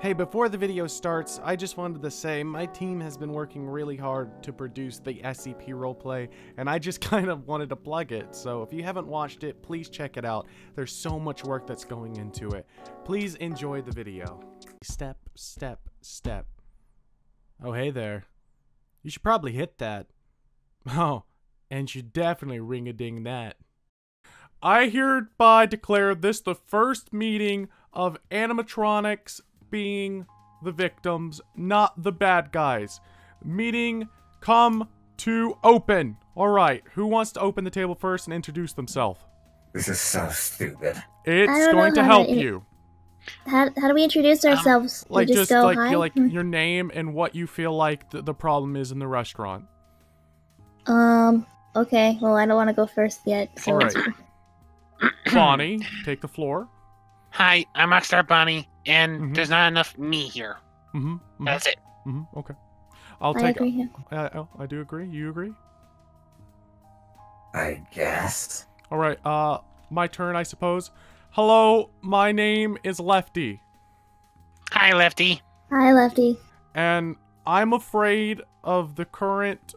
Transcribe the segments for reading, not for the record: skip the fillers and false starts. Hey, before the video starts, I just wanted to say my team has been working really hard to produce the SCP roleplay, and I just kind of wanted to plug it, so if you haven't watched it, please check it out. There's so much work that's going into it. Please enjoy the video. Step, step, step. Oh, hey there. You should probably hit that. Oh, and you definitely ring-a-ding that. I hereby declare this the first meeting of animatronics being the victims, not the bad guys. Meeting come to open. All right, who wants to open the table first and introduce themselves? This is so stupid. It's going to help you. How do we introduce ourselves? Like, just go, like, like your name and what you feel like the problem is in the restaurant. Okay, well, I don't want to go first yet. So all right. Bonnie, take the floor. Hi, I'm Oxtar Bonnie, and there's not enough me here. That's it. Okay. I do agree. You agree? I guess. All right. My turn, I suppose. Hello, my name is Lefty. Hi, Lefty. Hi, Lefty. And I'm afraid of the current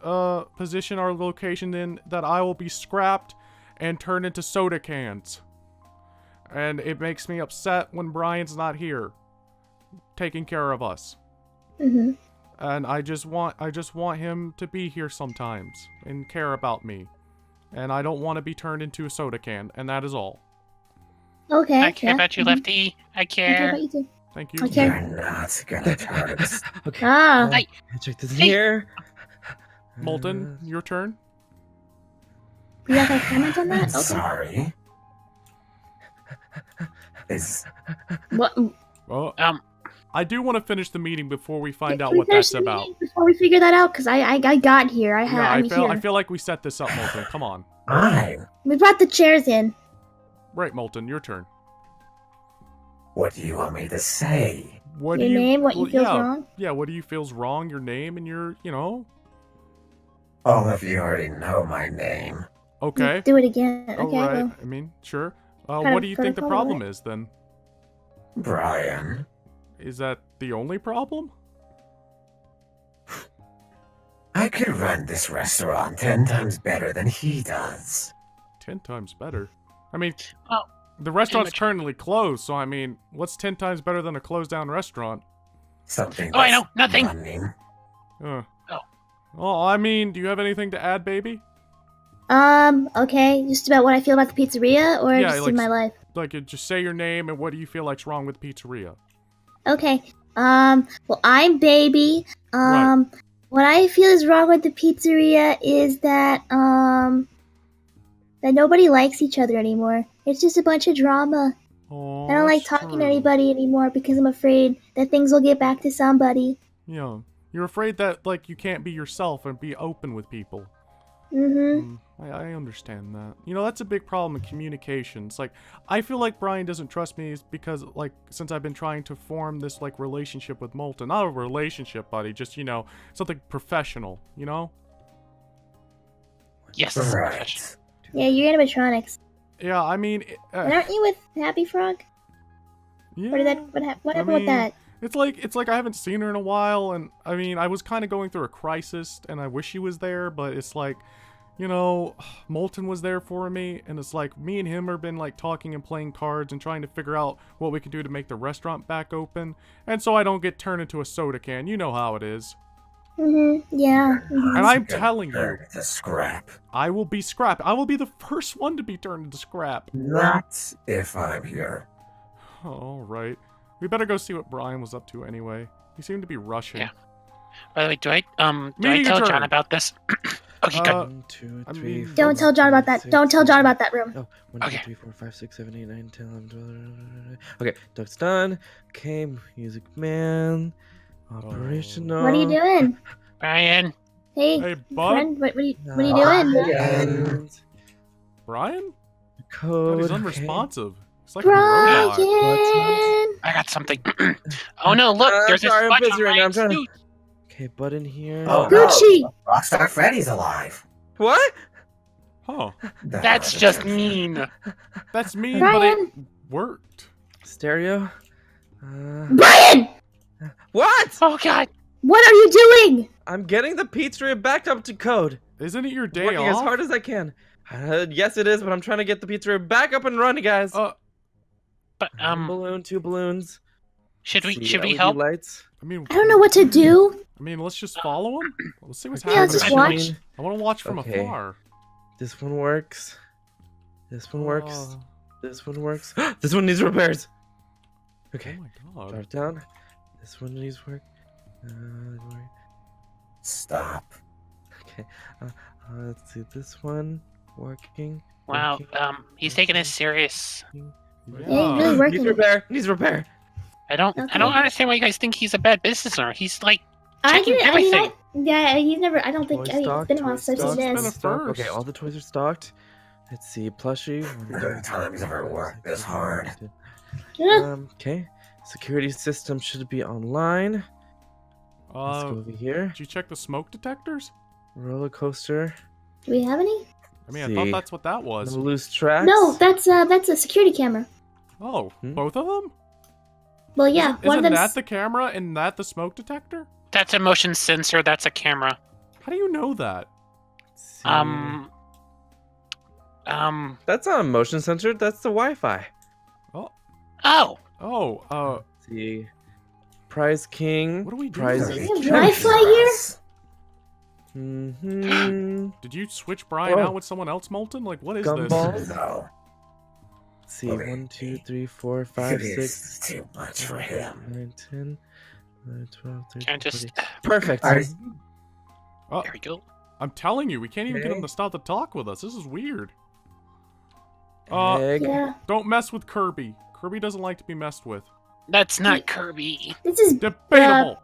position our location in that I will be scrapped and turned into soda cans. And it makes me upset when Bryan's not here, taking care of us. And I just want him to be here sometimes and care about me. And I don't want to be turned into a soda can. And that is all. Okay. I care about you, Lefty. I care. I care about you too. Thank you. Okay. You're not gonna hurt us. Okay. Ah. Check this here. Molten, your turn. You have a comment on that? Okay. Sorry. What? Well, I do want to finish the meeting before we find out what that's about. Before we figure that out, because I got here. I feel like we set this up, Molten. Come on. We brought the chairs in. Right, Molten, your turn. What do you want me to say? What your do you, name? What you feel wrong? Yeah, what do you feels wrong? Your name and your, you know. All of you already know my name. Okay. Let's do it again. Okay. All right. I mean, sure. What do you think the problem is, then? Bryan. Is that the only problem? I could run this restaurant 10 times better than he does. 10 times better? I mean, the restaurant's currently closed, so I mean, what's 10 times better than a closed-down restaurant? Something that's nothing! Running. Well, I mean, do you have anything to add, baby? Okay, just about what I feel about the pizzeria, or just like, in my life? Like, just say your name and what do you feel like's wrong with the pizzeria? Okay, well, I'm Baby. Right. What I feel is wrong with the pizzeria is that, that nobody likes each other anymore. It's just a bunch of drama. Oh, I don't like talking to anybody anymore because I'm afraid that things will get back to somebody. Yeah, you're afraid that, like, you can't be yourself and be open with people. I understand that. You know, that's a big problem in communications. Like, I feel like Bryan doesn't trust me because, like, since I've been trying to form this, like, relationship with Molten. Not a relationship, buddy. Just, you know, something professional, you know? Yes. Right. Yeah, you're animatronics. Yeah, I mean... aren't you with Happy Frog? Yeah. What happened with that? It's like I haven't seen her in a while, and I mean, I was kind of going through a crisis, and I wish she was there, but it's like, you know, Molten was there for me, and it's like, me and him have been, like, talking and playing cards and trying to figure out what we can do to make the restaurant back open, and so I don't get turned into a soda can. You know how it is. Yeah. And I'm telling you, scrap. I will be scrapped. I will be the first one to be turned into scrap. Not if I'm here. All right. We better go see what Bryan was up to anyway. He seemed to be rushing. Yeah. By the way, do I tell John about this? Okay, good. 1, 2, 3, 4, don't tell John about that. Don't tell John about that room. Oh, 1, 2, 3, 4, 5, 6, 7, 8, 9, 10, 11, 12. Okay, duck's done. Okay, Music Man. Operational. What are you doing? Bryan. Hey, bud. What are you doing? Bryan? God, he's unresponsive. It's like Bryan! I got something. Oh no, look, there's a sponge on my suit. Okay, button here. Oh, Gucci! No. Rockstar Freddy's alive. What? Oh. That's just mean. That's mean, Bryan. But it worked. Stereo? Bryan! What? Oh, God. What are you doing? I'm getting the pizzeria back up to code. Isn't it your day off? I'm working as hard as I can. Yes, it is, but I'm trying to get the pizzeria back up and running, guys. But balloon, two balloons. Should we help? Lights. I don't know what to do. I mean, let's just follow him. Let's see what's happening. Yeah, let's watch. I want to watch from afar. This one works. This one works. This one works. This one needs repairs. Okay. Oh my God. Drop down. This one needs work. Stop. Okay. Let's see this one working. Wow. Working. He's taking this serious. Yeah, really working. Needs repair. Needs repair. I don't understand why you guys think he's a bad business owner. He's like checking everything. He's never. I don't think. It's been a while since he does. Okay, all the toys are stocked. Let's see, plushie. Good times ever worked this hard. Okay, security system should be online. Let's go over here. Did you check the smoke detectors? Roller coaster. Do we have any? I mean, I thought that's what that was. Loose tracks. No, that's a security camera. Oh, both of them? Well, yeah. Isn't that the camera and that the smoke detector? That's a motion sensor. That's a camera. How do you know that? That's not a motion sensor. That's the Wi-Fi. Let's see. Prize King. What are we doing? Prize Wi-Fi here? Did you switch Bryan out with someone else, Molten? Like, what is this? No. Let's see, 1, 2, 3, 4, 5, 6. Too much for him. 9, 10, 11, 12, 13. Can't just. Perfect. Oh, there we go. I'm telling you, we can't even get him to stop to talk with us. This is weird. Don't mess with Kirby. Kirby doesn't like to be messed with. That's not Kirby. This is debatable.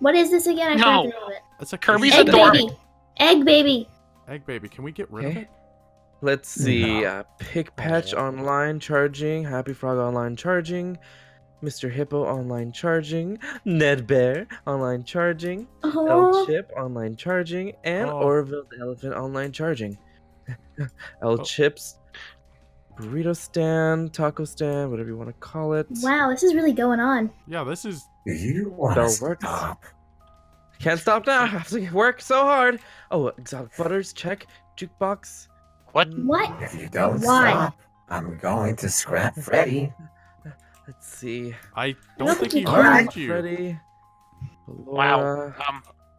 What is this again? I can't remember it. It's a Kirby's Egg Baby. Egg Baby. Egg Baby. Can we get rid of it? Let's see. No. Pick Patch online charging. Happy Frog online charging. Mr. Hippo online charging. Ned Bear online charging. L Chip online charging. And Orville the Elephant online charging. L Chips. Burrito stand, taco stand, whatever you want to call it. Wow, this is really going on. Yeah, this is. You want to stop? Can't stop now. I have to work so hard. Oh, exotic butters. Check jukebox. What? What? If you don't stop, I'm going to scrap Freddy. Let's see. I don't think he heard you. Freddy. Wow.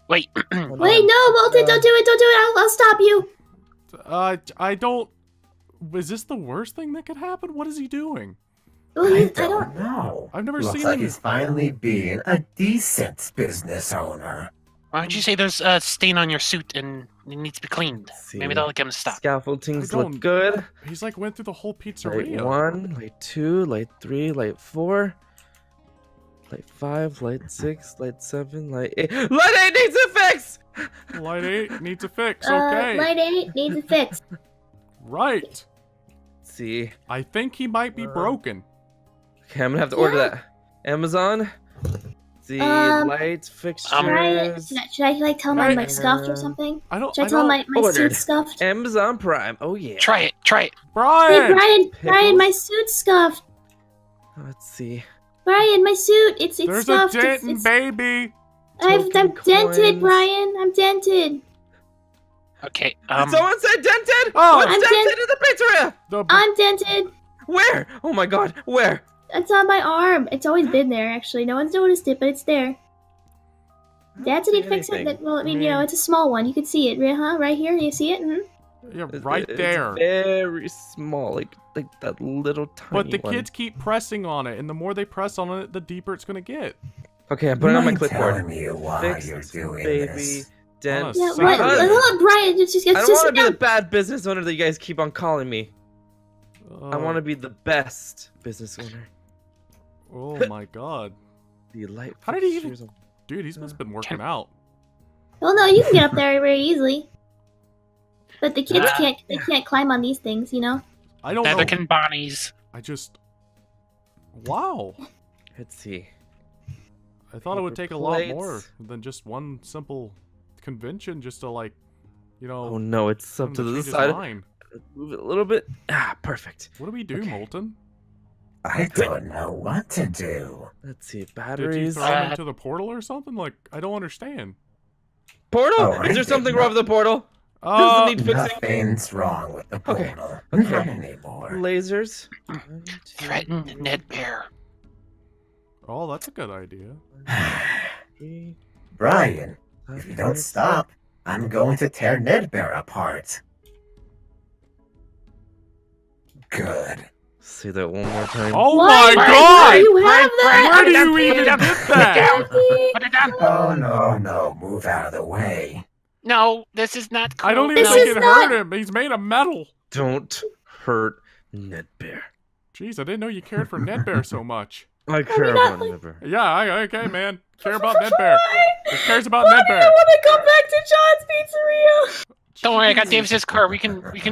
Wait. Wait, no, Molten, don't do it. Don't do it. I'll stop you. I don't. Is this the worst thing that could happen? What is he doing? I don't know. I've never seen him. He's finally being a decent business owner. Why don't you say there's a stain on your suit and it needs to be cleaned? Maybe that'll get him to stop. Scaffoldings look good. He's like went through the whole pizzeria. Light 1, light 2, light 3, light 4, light 5, light 6, light 7, light 8. Light 8 needs a fix! Light 8 needs a fix, okay. Light 8 needs a fix. Right. See. I think he might be broken. Okay, I'm gonna have to order that. Amazon. See, lights, fixtures. Should I like tell my scuffed or something? Should I tell my suit's scuffed? Amazon Prime. Oh yeah. Try it. Try it. Bryan. Hey, Bryan, my suit's scuffed. Let's see. Bryan, my suit. It's scuffed. There's a dent, baby. I'm dented, Bryan. I'm dented. Okay. Someone said dented. Oh, I'm dented in the pizzeria. I'm dented. Where? Oh my God. Where? It's on my arm. It's always been there, actually. No one's noticed it, but it's there. Dad said he'd fix it. Well, I mean, you know, it's a small one. You can see it, huh? Right here. You see it? Mm-hmm. Yeah, it's there. Very small, like that little tiny. But the kids keep pressing on it, and the more they press on it, the deeper it's gonna get. Okay, I'm putting it on my clipboard. Fix you're doing baby. This. Dent. Yeah, what? Bryan, I don't want to be the bad business owner that you guys keep on calling me. I want to be the best business owner. Oh my God. The light. How did he even? Dude, he's must have been working out. Well, no, you can get up there very easily. But the kids can't. They can't climb on these things, you know. I don't know. Can Bonnies. I just. Wow. Let's see. I thought it would take a lot more than just one simple convention, just to like, you know. Oh no, it's up to the side. Move it a little bit. Ah, perfect. What do we do, Molten? I don't know what to do. Let's see, batteries. Did you throw him into the portal or something? Like, I don't understand. Portal? Oh, is there something wrong with the portal? Does it need fixing? Nothing's wrong with the portal. Okay. Anymore. Lasers. Threaten the Ned Bear. Oh, that's a good idea. Bryan, if you don't stop, I'm going to tear Ned Bear apart. Good. Say that one more time. Oh my god! Where do you even get that? Put it down. Oh no, no. Move out of the way. No, this is not cool. I don't even think it hurt him. He's made of metal. Don't hurt Ned Bear. Jeez, I didn't know you cared for Ned Bear so much. I care about Ned Bear. Yeah, okay, man. Care about Ned Bear. Who cares about Ned Bear? I want to come back to John's Pizzeria. Don't worry, I got Davis's car. We can go back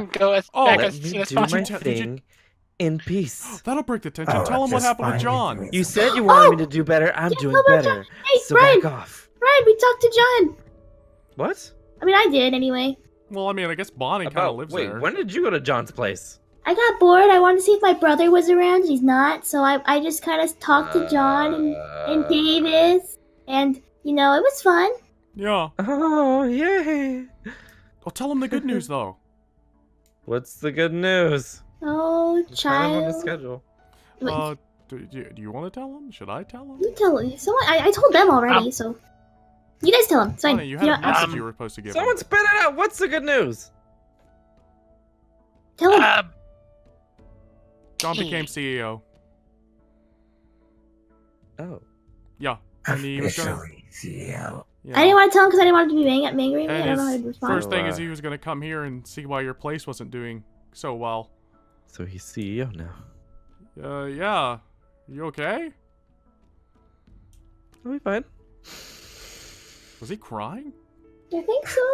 as soon as possible. In peace. That'll break the tension. Tell him what happened with John. You said you wanted me to do better. I'm doing better. Hey, so Bryan, back off. Bryan, we talked to John. What? I mean, I did anyway. Well, I mean, I guess Bonnie kind of lives there. Wait, when did you go to John's place? I got bored. I wanted to see if my brother was around. He's not. So I just kind of talked to John and Davis. And, you know, it was fun. Yeah. Oh, yay. Well, tell him the good news, though. What's the good news? Oh, child. On the schedule. Do you want to tell him? Should I tell him? You tell him. Someone, I told them already, so... You guys tell him. It's fine. Bonnie, you had a message you were supposed to give Someone him. Spit it out! What's the good news? Tell him. John became CEO. Oh. Yeah. Officially CEO. Yeah. I didn't want to tell him because I didn't want him to be angry. I don't know how to respond. First thing is he was going to come here and see why your place wasn't doing so well. So he's CEO now. Yeah. You okay? I'll be fine. Was he crying? I think so.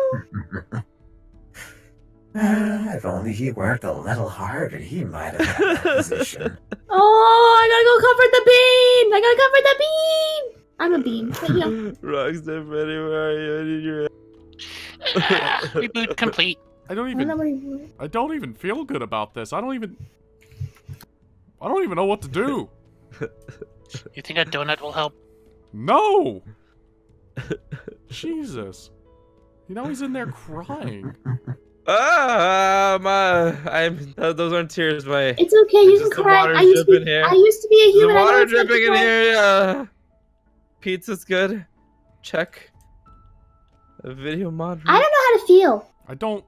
If only he worked a little harder, he might have had that position. Oh, I gotta go comfort the bean! I gotta comfort the bean! I'm a bean. But yeah. Rockstar Freddy, where are you? Reboot complete. I don't even feel good about this. I don't even know what to do. You think a donut will help? No! Jesus. You know he's in there crying. Those aren't tears, my... It's okay, you can cry. I used to be a human. The water dripping in here. Pizza's good. Check. A video mod. I don't know how to feel. I don't...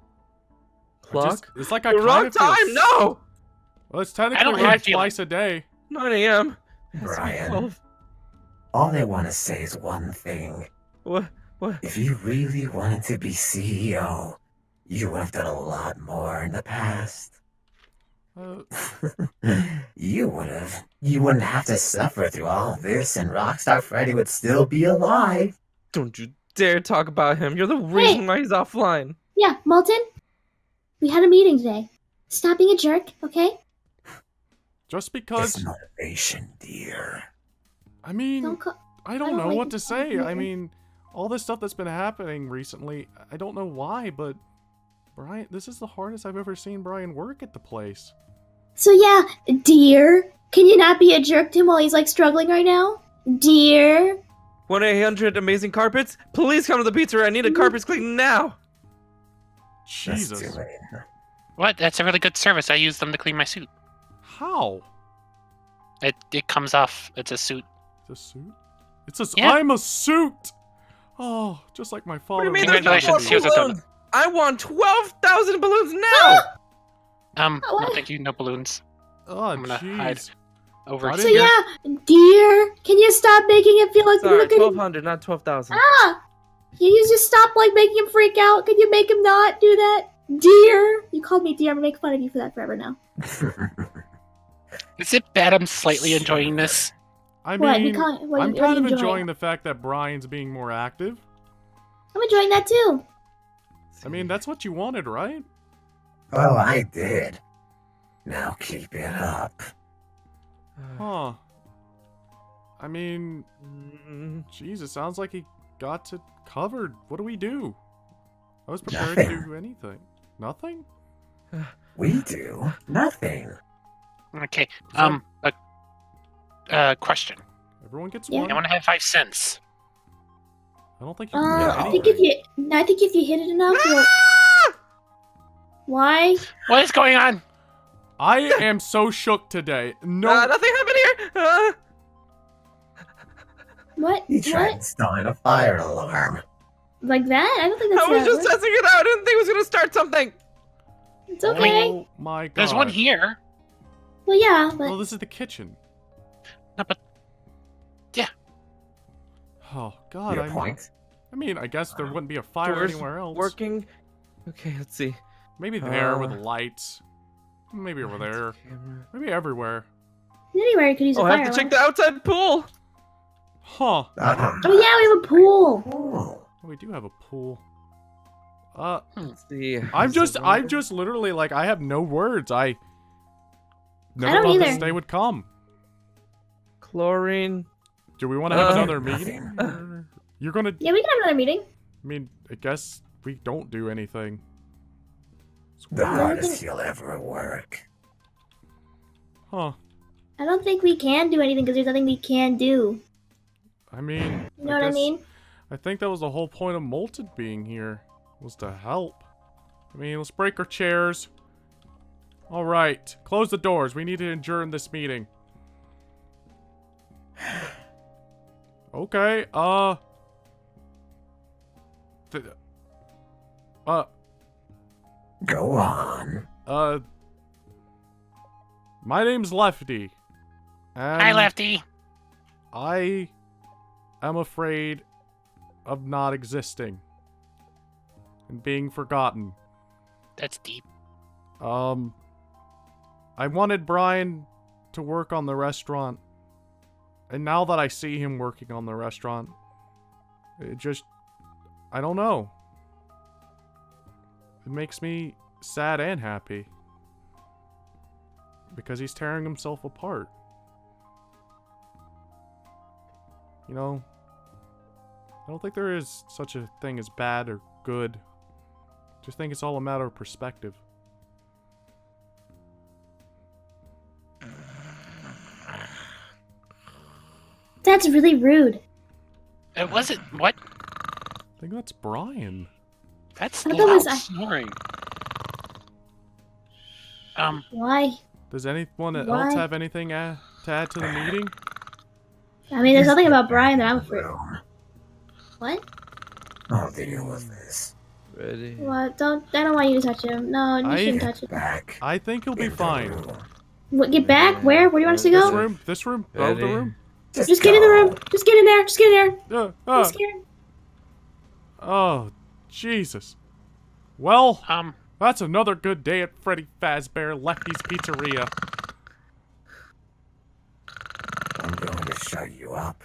Clock? It's like I wrong time, feel... no! Well, it's technically right twice a day. 9 a.m. Bryan. All I want to say is one thing. What? If you really wanted to be CEO, you would have done a lot more in the past. You wouldn't have to suffer through all this, and Rockstar Freddy would still be alive. Don't you dare talk about him. You're the reason why he's offline. Yeah, Molten, we had a meeting today. Stop being a jerk, okay? Just because... It's motivation, dear. I mean, I don't know what to say. I mean, all this stuff that's been happening recently, I don't know why, but Bryan, this is the hardest I've ever seen Bryan work at the place. So yeah, dear, can you not be a jerk to him while he's like struggling right now? Dear? 1-800-Amazing-Carpets, please come to the pizzeria. I need a carpet clean now. Jesus. What? That's a really good service. I use them to clean my suit. How? It comes off. It's a suit. A suit? It says, yeah. I'm a suit! Oh, just like my father. What do you mean there's no balloons? I want 12,000 balloons now! No thank you, no balloons. Oh, I'm gonna hide over here. So yeah, dear, can you stop making it feel like... Sorry, 1,200, not 12,000. Ah! Can you just stop, like, making him freak out? Can you make him not do that? Dear! You called me dear, I'm gonna make fun of you for that forever now. Is it bad I'm slightly enjoying this? I mean, I'm kind of enjoying the fact that Bryan's being more active. I'm enjoying that too. I mean, that's what you wanted, right? Oh, I did. Now keep it up. Huh. I mean, jeez, it sounds like he got it covered. What do we do? I was prepared to do anything. Nothing? We do nothing. Okay. question. Everyone gets one. I want to have 5 cents. I don't think you can get I think if you hit it enough, you'll... Why? What is going on? I am so shook today. No, nothing happened here. What? He tried installing a fire alarm. Like that? I don't think that's. I was just testing it out. I didn't think it was gonna start something. It's okay. Oh my God. There's one here. Well, yeah. But... Well, this is the kitchen. No, but yeah. Oh God. Your point. I mean, I guess there wouldn't be a fire anywhere else. Working. Okay, let's see. Maybe there with lights. Maybe over there. Camera. Maybe everywhere. Anywhere you could use a fire. I have to check the outside pool. Huh. Oh yeah, we have a pool. Oh, we do have a pool. Let's see. I'm just literally like I have no words. I never thought this day would come. Chlorine. Do we want to have another meeting? You're gonna. Yeah, we can have another meeting. I mean, I guess we don't do anything. The hardest you'll ever work. Huh. I don't think we can do anything because there's nothing we can do. I mean... You know what I mean? I think that was the whole point of Molten being here. Was to help. I mean, let's break our chairs. Alright. Close the doors. We need to adjourn this meeting. Okay, Go on. My name's Lefty. Hi, Lefty. I am afraid of not existing and being forgotten. That's deep. I wanted Bryan to work on the restaurant, and now that I see him working on the restaurant, it just... I don't know. It makes me sad and happy. Because he's tearing himself apart. You know, I don't think there is such a thing as bad or good. I just think it's all a matter of perspective. That's really rude. It wasn't... What? I think that's Bryan. That's loud snoring. Why? Does anyone else have anything to add to the meeting? I mean, there's nothing about Bryan that I'm afraid of. What? I'll deal with this. Ready? What? Don't. I don't want you to touch him. No, you shouldn't touch him. I think he'll be fine. What? Get back? Where? Where do you want us to go? This room. This room. Oh, the room. Just get in the room. Just get in there. Just get in there. I'm scared. Oh. Jesus. Well, that's another good day at Freddy Fazbear Lefty's Pizzeria. I'm going to show you up.